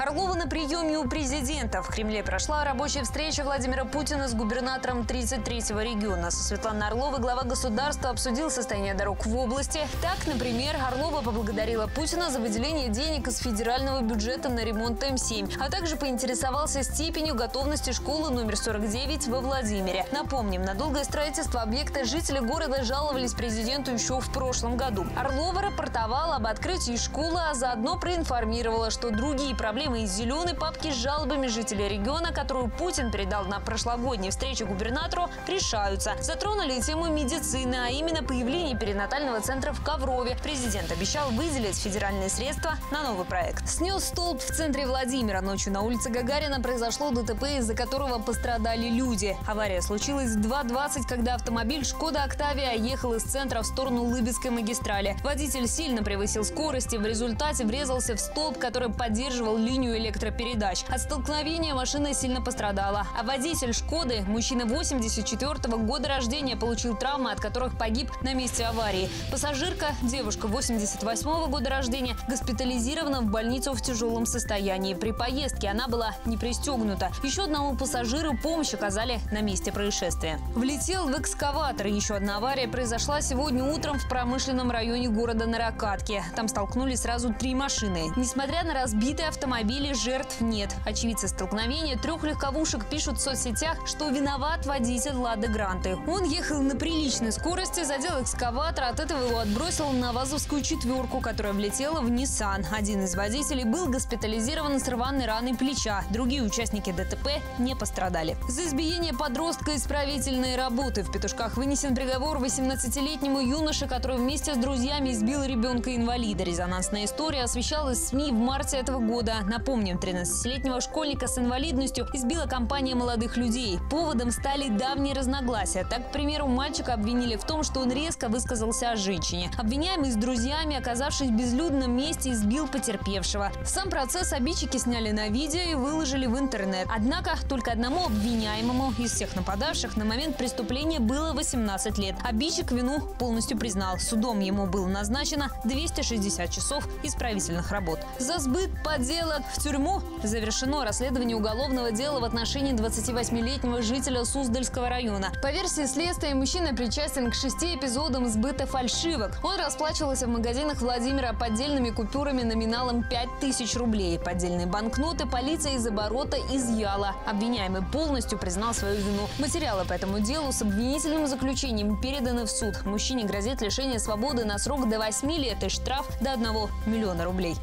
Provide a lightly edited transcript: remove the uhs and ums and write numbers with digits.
Орлова на приеме у президента. В Кремле прошла рабочая встреча Владимира Путина с губернатором 33-го региона. Со Светланой Орловой глава государства обсудил состояние дорог в области. Так, например, Орлова поблагодарила Путина за выделение денег из федерального бюджета на ремонт М7, а также поинтересовался степенью готовности школы номер 49 во Владимире. Напомним, на долгое строительство объекта жители города жаловались президенту еще в прошлом году. Орлова рапортовала об открытии школы, а заодно проинформировала, что другие проблемы из зеленой папки с жалобами жителей региона, которую Путин передал на прошлогодней встрече губернатору, решаются. Затронули тему медицины, а именно появление перинатального центра в Коврове. Президент обещал выделить федеральные средства на новый проект. Снес столб в центре Владимира. Ночью на улице Гагарина произошло ДТП, из-за которого пострадали люди. Авария случилась в 2:20, когда автомобиль «Шкода Октавия» ехал из центра в сторону Лыбесской магистрали. Водитель сильно превысил скорость и в результате врезался в столб, который поддерживал линию электропередач. От столкновения машина сильно пострадала. А водитель «Шкоды», мужчина 84-го года рождения, получил травмы, от которых погиб на месте аварии. Пассажирка, девушка 88-го года рождения, госпитализирована в больницу в тяжелом состоянии. При поездке она была не пристегнута. Еще одному пассажиру помощь оказали на месте происшествия. Влетел в экскаватор. Еще одна авария произошла сегодня утром в промышленном районе города на Рокатке. Там столкнулись сразу 3 машины. Несмотря на разбитые автомобили, жертв нет. Очевидцы столкновения 3 легковушек пишут в соцсетях, что виноват водитель «Лады Гранты». Он ехал на приличной скорости, задел экскаватор, от этого его отбросил на ВАЗовскую четверку, которая влетела в Nissan. Один из водителей был госпитализирован с рваной раной плеча. Другие участники ДТП не пострадали. За избиение подростка исправительные работы. В Петушках вынесен приговор 18-летнему юноше, который вместе с друзьями избил ребенка-инвалида. Резонансная история освещалась в СМИ в марте этого года. Напомним, 13-летнего школьника с инвалидностью избила компания молодых людей. Поводом стали давние разногласия. Так, к примеру, мальчика обвинили в том, что он резко высказался о женщине. Обвиняемый с друзьями, оказавшись в безлюдном месте, избил потерпевшего. Сам процесс обидчики сняли на видео и выложили в интернет. Однако только одному обвиняемому из всех нападавших на момент преступления было 18 лет. Обидчик вину полностью признал. Судом ему было назначено 260 часов исправительных работ. За сбыт подделок в тюрьму. Завершено расследование уголовного дела в отношении 28-летнего жителя Суздальского района. По версии следствия, мужчина причастен к 6 эпизодам сбыта фальшивок. Он расплачивался в магазинах Владимира поддельными купюрами номиналом 5000 рублей. Поддельные банкноты полиция из оборота изъяла. Обвиняемый полностью признал свою вину. Материалы по этому делу с обвинительным заключением переданы в суд. Мужчине грозит лишение свободы на срок до 8 лет и штраф до 1 миллиона рублей.